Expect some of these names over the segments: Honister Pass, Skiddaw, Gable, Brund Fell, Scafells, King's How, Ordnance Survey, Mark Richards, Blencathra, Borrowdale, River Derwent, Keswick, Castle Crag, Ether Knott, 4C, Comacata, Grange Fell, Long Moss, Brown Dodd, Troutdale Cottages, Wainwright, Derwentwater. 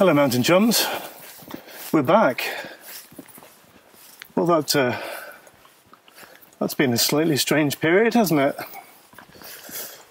Hello mountain chums, we're back. Well, that's been a slightly strange period, hasn't it?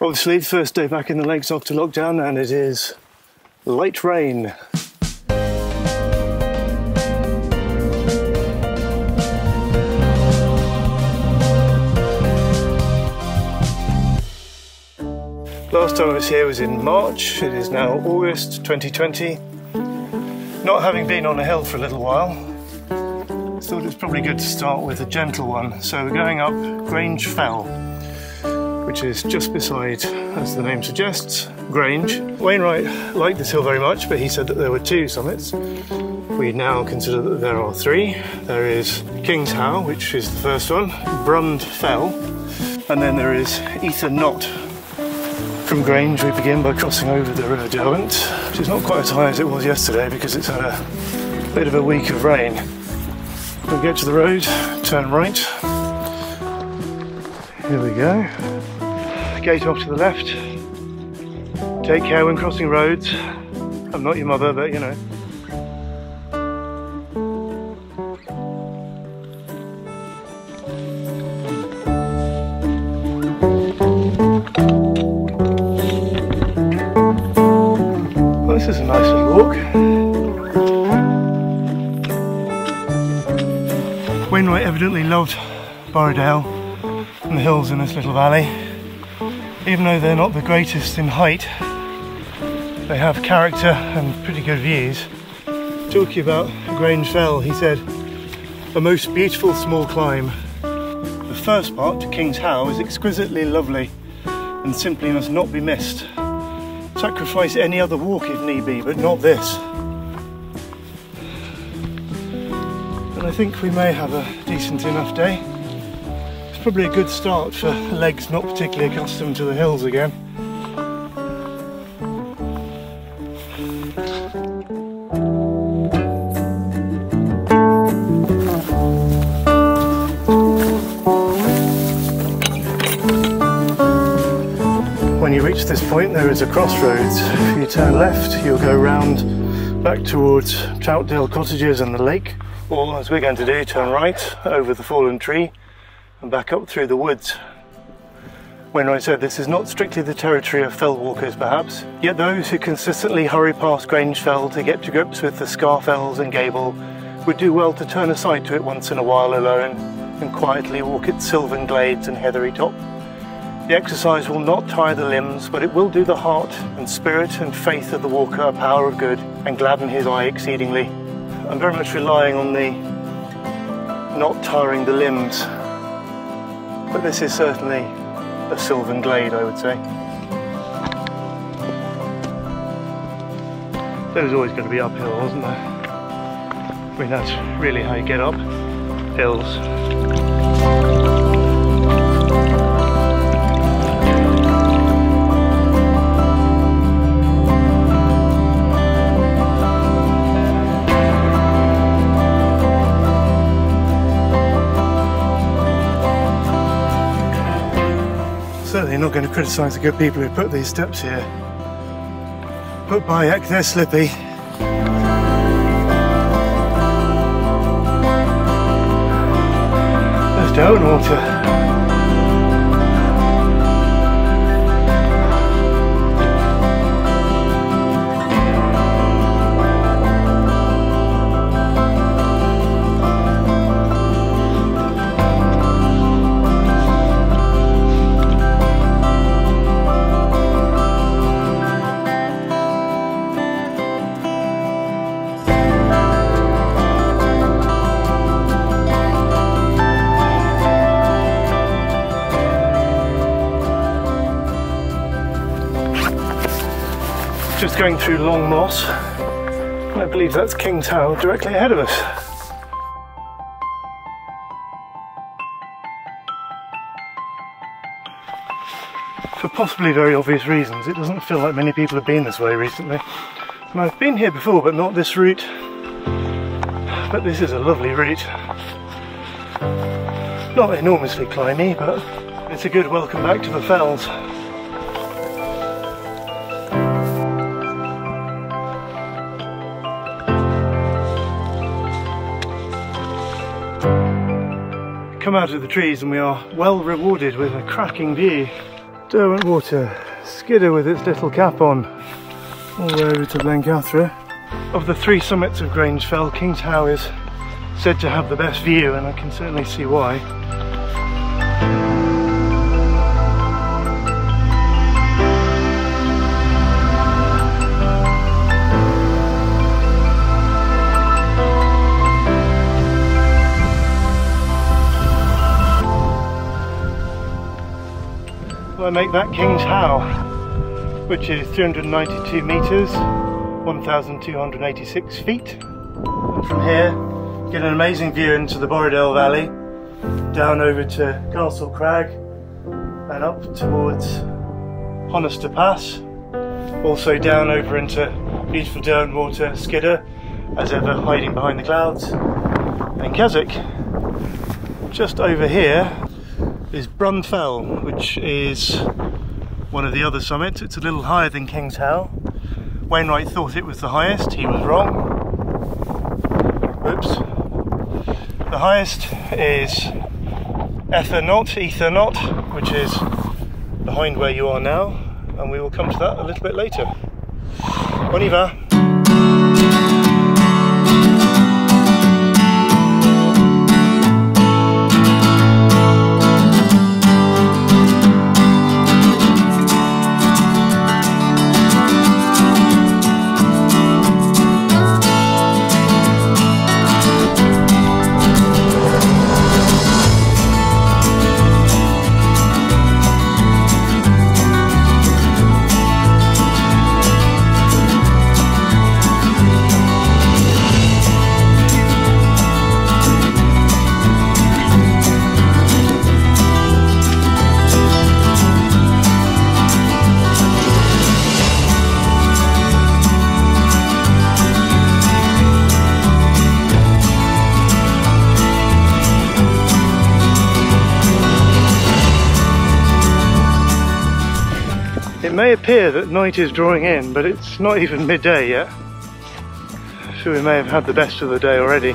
Obviously, first day back in the lakes after lockdown, and it is light rain. Last time I was here was in March. It is now August 2020. Not having been on a hill for a little while, I thought it's probably good to start with a gentle one. So we're going up Grange Fell, which is just beside, as the name suggests, Grange. Wainwright liked this hill very much, but he said that there were two summits. We now consider that there are three. There is King's How, which is the first one, Brund Fell, and then there is Ether Knott. From Grange we begin by crossing over the River Derwent, which is not quite as high as it was yesterday because it's had a bit of a week of rain. We'll get to the road, turn right. Here we go. Gate off to the left. Take care when crossing roads. I'm not your mother, but you know. This is a nice little walk. Wainwright evidently loved Borrowdale and the hills in this little valley. Even though they're not the greatest in height, they have character and pretty good views. Talking about Grange Fell, he said, "A most beautiful small climb. The first part, to King's How, is exquisitely lovely and simply must not be missed. Sacrifice any other walk if need be, but not this." And I think we may have a decent enough day. It's probably a good start for legs not particularly accustomed to the hills again. This point there is a crossroads. If you turn left you'll go round back towards Troutdale Cottages and the lake, or as we're going to do, turn right over the fallen tree and back up through the woods. Wainwright said this is not strictly the territory of fell walkers perhaps, yet those who consistently hurry past Grange Fell to get to grips with the Scafells and Gable would do well to turn aside to it once in a while alone and quietly walk its sylvan glades and heathery top. The exercise will not tire the limbs, but it will do the heart and spirit and faith of the walker a power of good and gladden his eye exceedingly. I'm very much relying on the not tiring the limbs, but this is certainly a sylvan glade, I would say. There was always going to be uphill, wasn't there? I mean, that's really how you get up hills. Certainly not going to criticise the good people who put these steps here, but by heck, they're slippy. There's Derwentwater. Just going through Long Moss, and I believe that's King's How directly ahead of us. For possibly very obvious reasons, it doesn't feel like many people have been this way recently. And I've been here before, but not this route. But this is a lovely route. Not enormously climby, but it's a good welcome back to the fells. come out of the trees and we are well rewarded with a cracking view. Derwentwater, Skiddaw with its little cap on, all the way over to Blencathra. Of the three summits of Grange Fell, King's How is said to have the best view, and I can certainly see why. I make that King's How, which is 392 metres, 1,286 feet. And from here, get an amazing view into the Borrowdale Valley, down over to Castle Crag, and up towards Honister Pass. Also down over into beautiful Derwentwater, Skiddaw, as ever hiding behind the clouds, and Keswick. Just over here is Brund Fell, which is one of the other summits. It's a little higher than King's How. Wainwright thought it was the highest. He was wrong. Oops. The highest is Ether Knott, which is behind where you are now, and we will come to that a little bit later. On y va. It may appear that night is drawing in, but it's not even midday yet, so we may have had the best of the day already.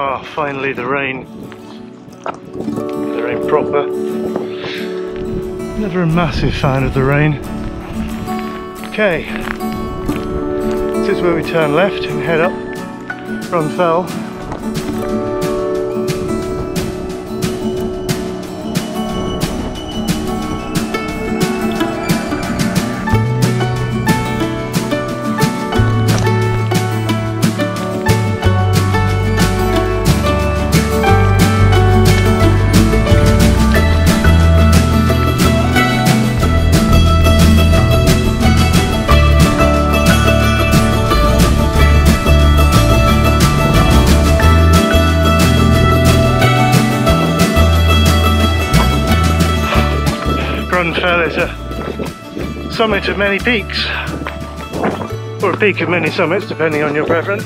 Ah, finally the rain proper. Never a massive fan of the rain. Okay, this is where we turn left and head up Brund Fell. It's a summit of many peaks, or a peak of many summits, depending on your preference.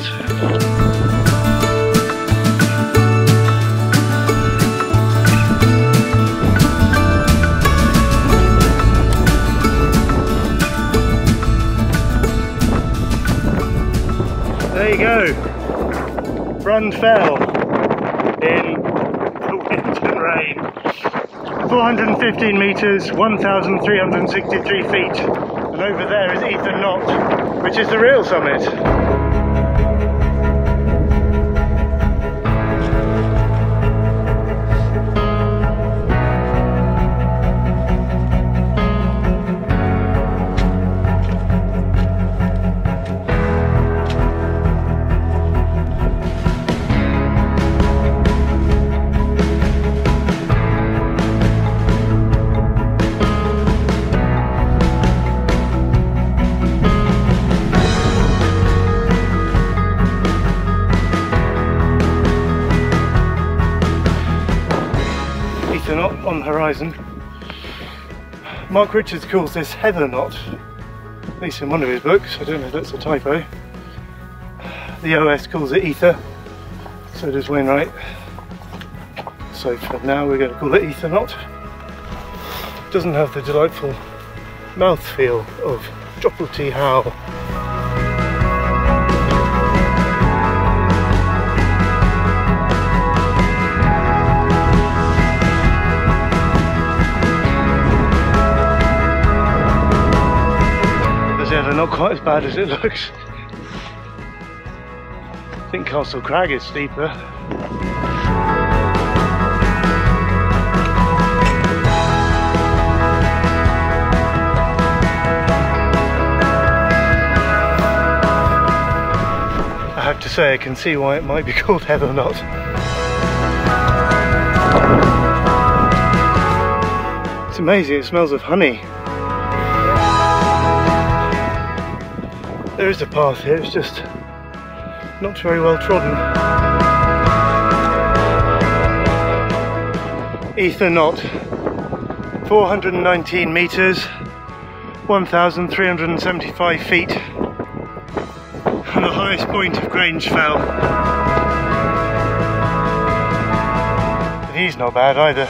There you go, Brund Fell in the wind and rain. 415 metres, 1,363 feet, and over there is Ether Knott, which is the real summit. horizon. Mark Richards calls this Heather Knot, at least in one of his books. I don't know if that's a typo. The OS calls it Ether, so does Wainwright. So for now we're going to call it Ether Knot. It doesn't have the delightful mouthfeel of Troutdale Cottages. Not quite as bad as it looks. I think Castle Crag is steeper. I have to say, I can see why it might be called Heather Knott. It's amazing, it smells of honey. There is a path here, it's just not very well trodden. Ether Knott, 419 metres, 1,375 feet, and the highest point of Grange Fell. The view's not bad either.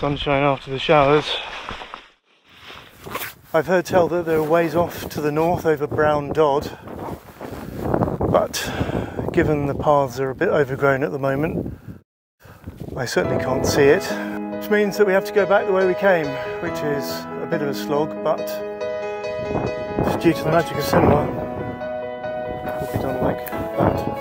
Sunshine after the showers. I've heard tell that there are ways off to the north over Brown Dodd, but given the paths are a bit overgrown at the moment, I certainly can't see it, which means that we have to go back the way we came, which is a bit of a slog, but just due to the magic of cinema, it'll be done like that.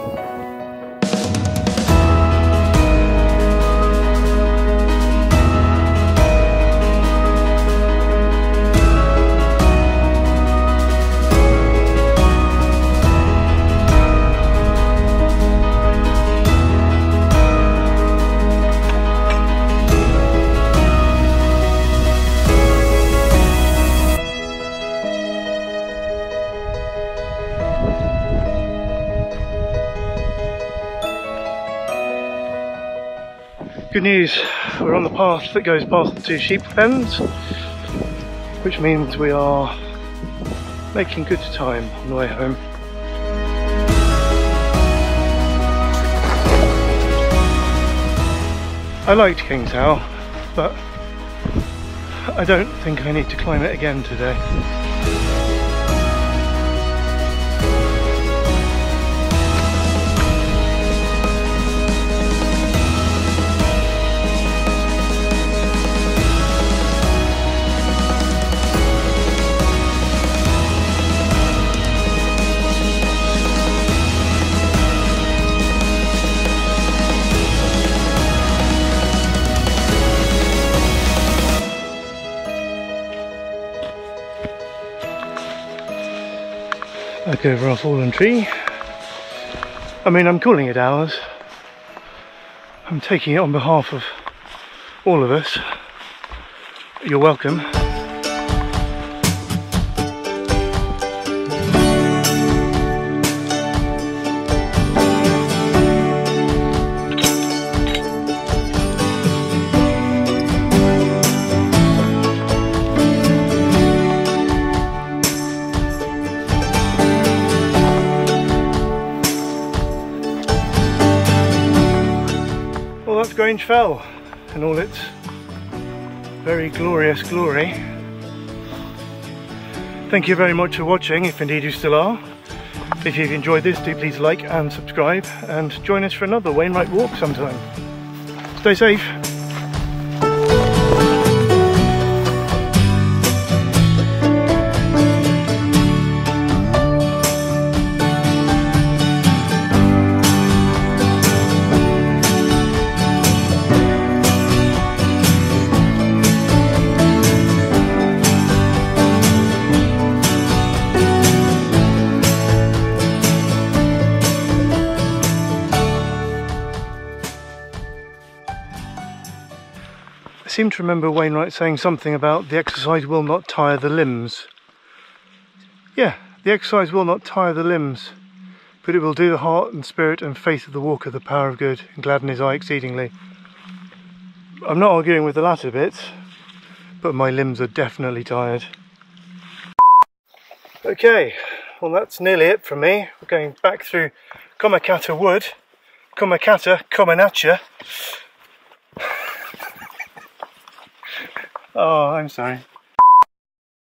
Good news, we're on the path that goes past the two sheep pens, which means we are making good time on the way home. I liked King's How, but I don't think I need to climb it again today. Look over our fallen tree. I mean, I'm calling it ours. I'm taking it on behalf of all of us. You're welcome. Grange Fell in all its very glorious glory. Thank you very much for watching, if indeed you still are. If you've enjoyed this, do please like and subscribe, and join us for another Wainwright walk sometime. Stay safe. I seem to remember Wainwright saying something about the exercise will not tire the limbs. Yeah, the exercise will not tire the limbs, but it will do the heart and spirit and faith of the walker the power of good, and gladden his eye exceedingly. I'm not arguing with the latter bits, but my limbs are definitely tired. Okay, well that's nearly it from me. We're going back through Comacata Wood. Comacata. Oh, I'm sorry.